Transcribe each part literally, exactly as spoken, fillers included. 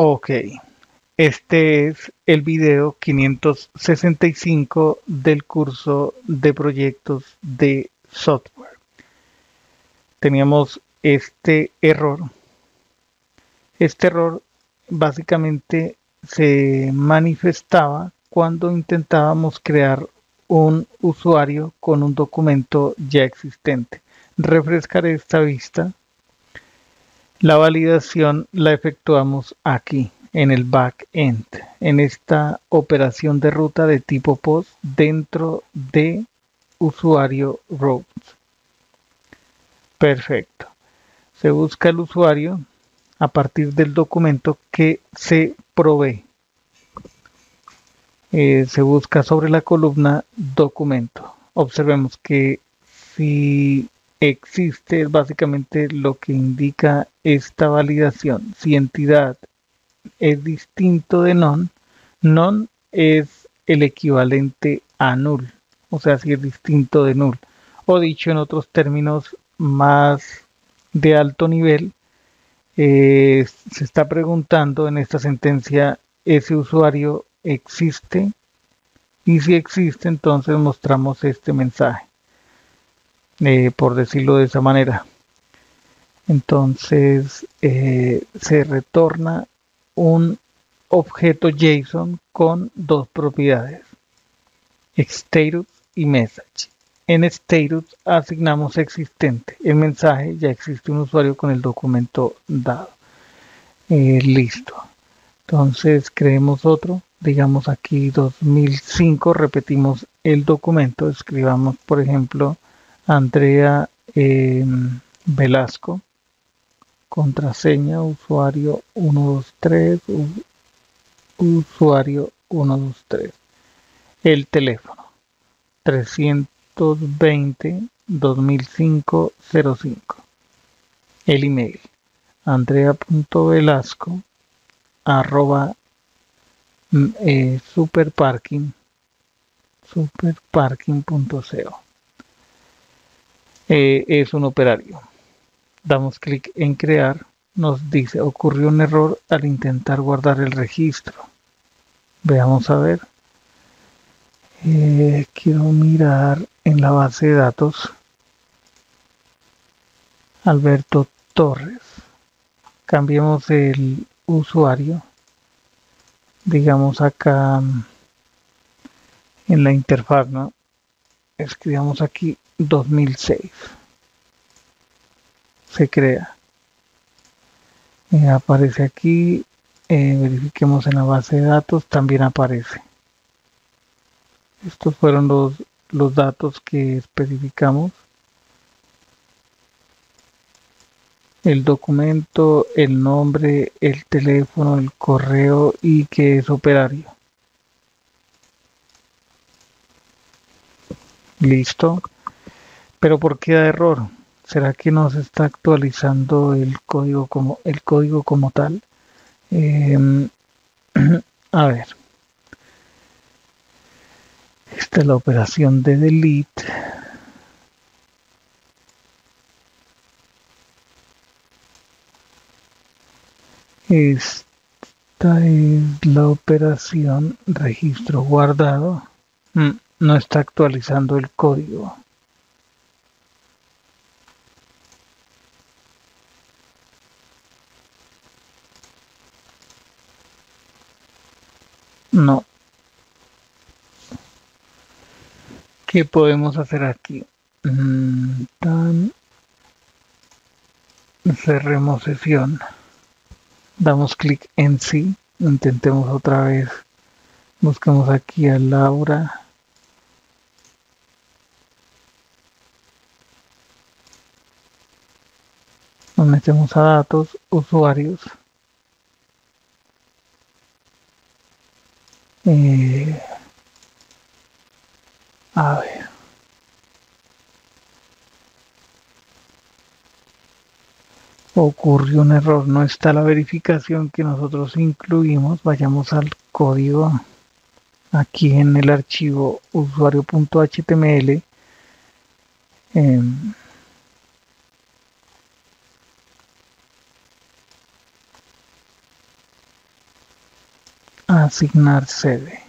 Ok, este es el video quinientos sesenta y cinco del curso de proyectos de software. Teníamos este error. Este error básicamente se manifestaba cuando intentábamos crear un usuario con un documento ya existente. Refrescaré esta vista. La validación la efectuamos aquí, en el backend, en esta operación de ruta de tipo post dentro de usuario routes. Perfecto. Se busca el usuario a partir del documento que se provee. Eh, se busca sobre la columna documento. Observemos que si existe, es básicamente lo que indica esta validación. Si entidad es distinto de none, none es el equivalente a null, o sea, si es distinto de null, o dicho en otros términos más de alto nivel, eh, se está preguntando en esta sentencia, ¿ese usuario existe? Y si existe, entonces mostramos este mensaje. Eh, por decirlo de esa manera. Entonces eh, se retorna un objeto JSON con dos propiedades, status y message. En status asignamos existente, el mensaje ya existe un usuario con el documento dado. Eh, listo. Entonces creemos otro, digamos aquí dos mil cinco, repetimos el documento, escribamos por ejemplo Andrea eh, Velasco, contraseña, usuario uno dos tres, usuario uno dos tres, el teléfono trescientos veinte, dos mil cinco, cero cinco, el email, andrea.velasco, arroba, eh, superparking, superparking punto co. Eh, es un operario. Damos clic en crear. Nos dice ocurrió un error al intentar guardar el registro. Veamos a ver. Eh, quiero mirar en la base de datos. Alberto Torres. Cambiemos el usuario. Digamos acá en la interfaz, ¿no? Escribamos aquí dos mil seis. Se crea. Y aparece aquí. Eh, verifiquemos en la base de datos. También aparece. Estos fueron los, los datos que especificamos. El documento, el nombre, el teléfono, el correo y que es operario. Listo. Pero ¿por qué da error? ¿Será que no se está actualizando el código como, el código como tal? Eh, a ver. Esta es la operación de delete. Esta es la operación registro guardado. Mm, no está actualizando el código. No. ¿Qué podemos hacer aquí? Mm, tan. Cerremos sesión. Damos clic en sí. Intentemos otra vez. Busquemos aquí a Laura. Nos metemos a datos, usuarios. Eh, a ver. Ocurrió un error, no está la verificación que nosotros incluimos. Vayamos al código. Aquí en el archivo usuario punto H T M L. Eh, asignar sede.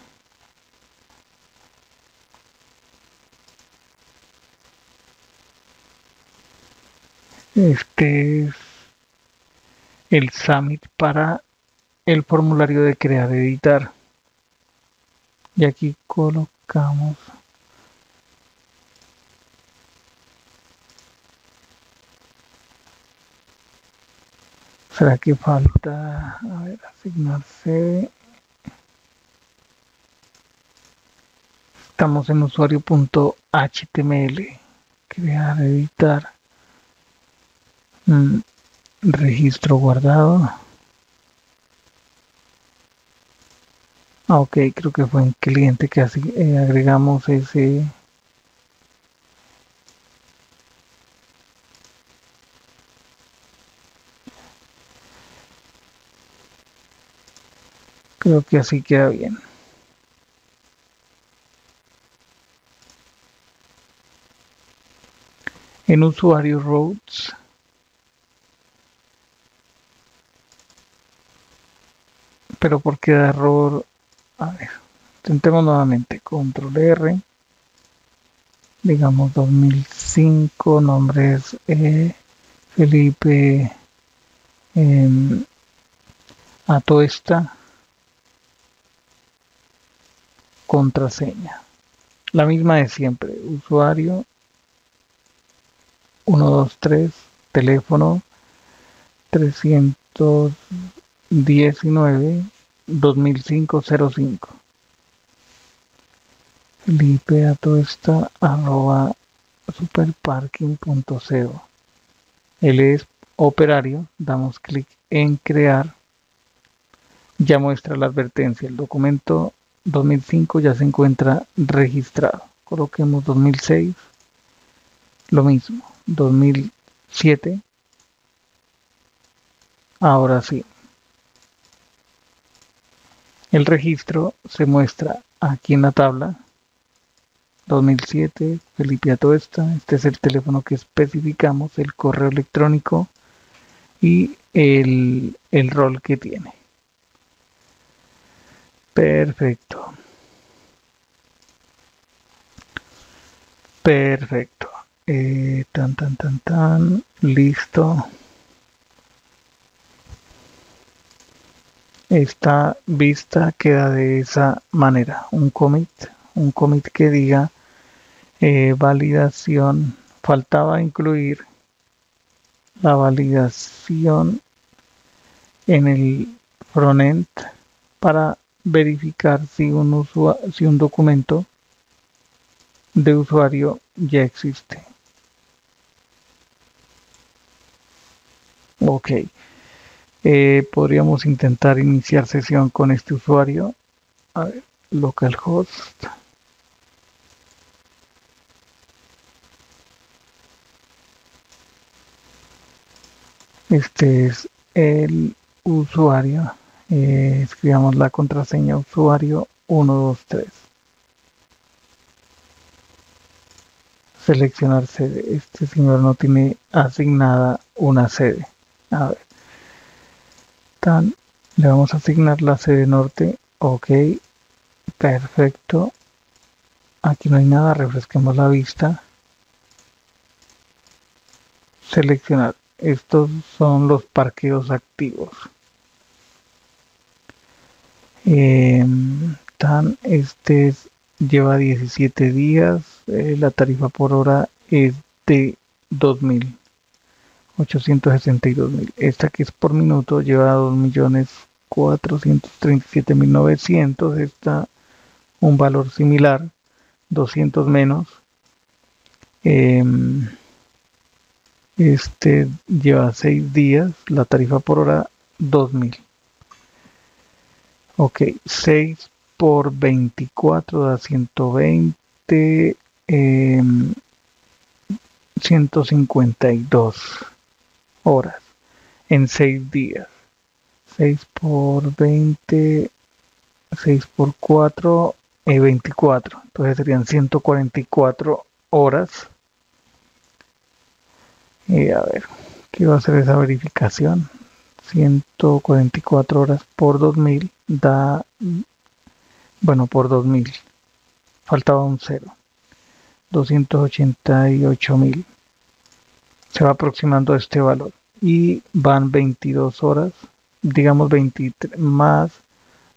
Este es el Summit para el formulario de crear, editar. Y aquí colocamos ¿será que falta? A ver, asignar sede. Estamos en usuario punto H T M L. Crear, editar. Mm, registro guardado. Ah, ok, creo que fue en cliente que así, eh, agregamos ese... Creo que así queda bien. En usuario routes pero porque da error. A ver, intentemos nuevamente. Control R, digamos dos mil cinco, nombre es eh, Felipe eh, Atoesta, contraseña la misma de siempre, usuario uno dos tres, teléfono trescientos diecinueve dos mil cinco cero cinco, Felipe Atoesta arroba superparking punto co. Él es operario. Damos clic en crear. Ya muestra la advertencia, el documento dos mil cinco ya se encuentra registrado. Coloquemos dos mil seis, lo mismo, dos mil siete, ahora sí. El registro se muestra aquí en la tabla, dos mil siete, Felipe Atoesta, este es el teléfono que especificamos, el correo electrónico y el, el rol que tiene. Perfecto. Perfecto. Eh, tan, tan, tan, tan. Listo. Esta vista queda de esa manera. Un commit. Un commit que diga eh, validación. Faltaba incluir la validación en el frontend para verificar si un, usuario, si un documento de usuario ya existe. Ok, eh, podríamos intentar iniciar sesión con este usuario. A ver, localhost. Este es el usuario. Eh, escribamos la contraseña usuario uno dos tres. Seleccionar sede. Este señor no tiene asignada una sede. A ver. Tan. Le vamos a asignar la sede norte. Ok. Perfecto. Aquí no hay nada. Refresquemos la vista. Seleccionar. Estos son los parqueos activos. Eh, tan, este es, lleva diecisiete días, eh, la tarifa por hora es de dos mil ochocientos sesenta y dos mil. Esta que es por minuto lleva dos millones cuatrocientos treinta y siete mil novecientos. Esta un valor similar, doscientos menos. Eh, este lleva seis días, la tarifa por hora dos mil. Ok, seis por veinticuatro da ciento veinte, eh, ciento cincuenta y dos horas en seis días. seis por veinte, seis por cuatro, eh, veinticuatro. Entonces serían ciento cuarenta y cuatro horas. Eh, a ver, ¿qué va a hacer esa verificación? ciento cuarenta y cuatro horas por dos mil da bueno, por dos mil, faltaba un cero, doscientos ochenta y ocho mil, se va aproximando a este valor y van veintidós horas, digamos veintitrés, más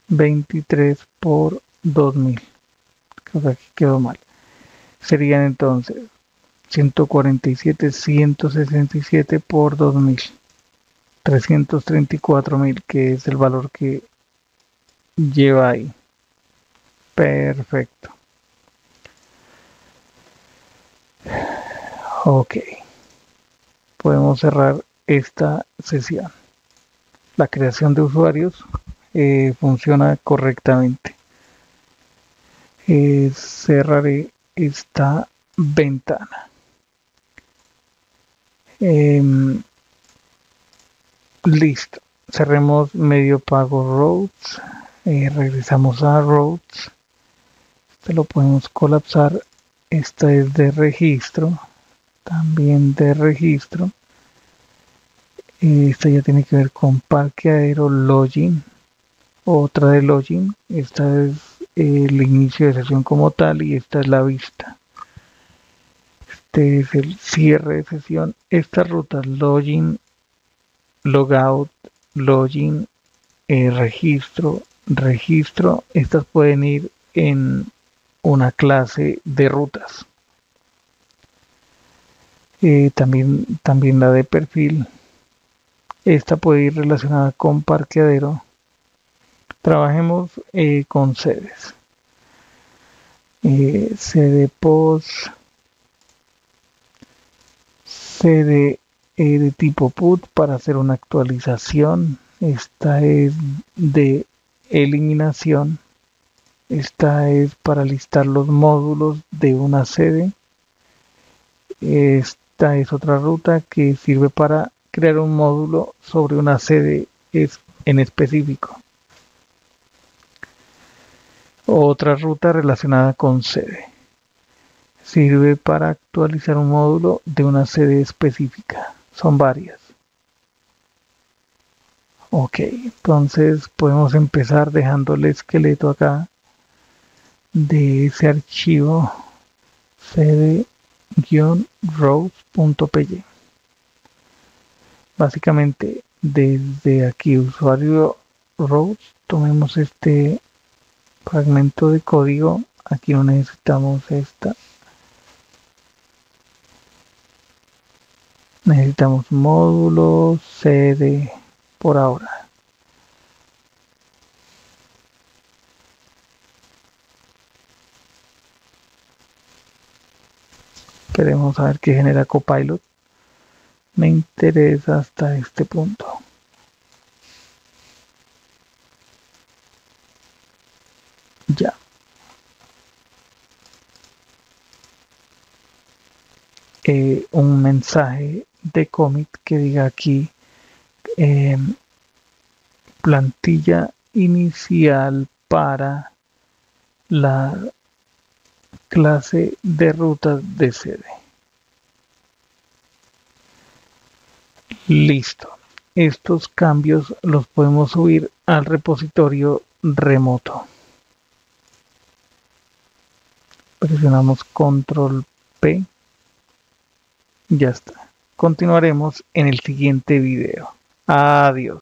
veintitrés por dos mil, creo que aquí quedó mal, serían entonces ciento cuarenta y siete, ciento sesenta y siete por dos mil, trescientos treinta y cuatro mil, que es el valor que lleva ahí. Perfecto. Ok, podemos cerrar esta sesión. La creación de usuarios eh, funciona correctamente. Eh, cerraré esta ventana. Eh, listo, cerremos medio pago roads, eh, regresamos a roads, este lo podemos colapsar, esta es de registro, también de registro, eh, esta ya tiene que ver con parqueadero, login, otra de login, esta es eh, el inicio de sesión como tal y esta es la vista. Este es el cierre de sesión. Estas rutas login, logout, login, eh, registro, registro. Estas pueden ir en una clase de rutas. Eh, también, también la de perfil. Esta puede ir relacionada con parqueadero. Trabajemos eh, con sedes. Eh, sede post. De, eh, de tipo put para hacer una actualización, esta es de eliminación, esta es para listar los módulos de una sede, esta es otra ruta que sirve para crear un módulo sobre una sede es en específico, otra ruta relacionada con sede. Sirve para actualizar un módulo de una sede específica. Son varias. Ok, entonces podemos empezar dejando el esqueleto acá de ese archivo sede guion rows punto p y. Básicamente desde aquí, usuario rows, tomemos este fragmento de código. Aquí no necesitamos esta. Necesitamos módulo, sede, por ahora. Queremos saber qué genera Copilot. Me interesa hasta este punto. Ya. Eh, un mensaje de commit que diga aquí eh, plantilla inicial para la clase de rutas de sede. Listo. Estos cambios los podemos subir al repositorio remoto. Presionamos control P. Ya está. Continuaremos en el siguiente video. Adiós.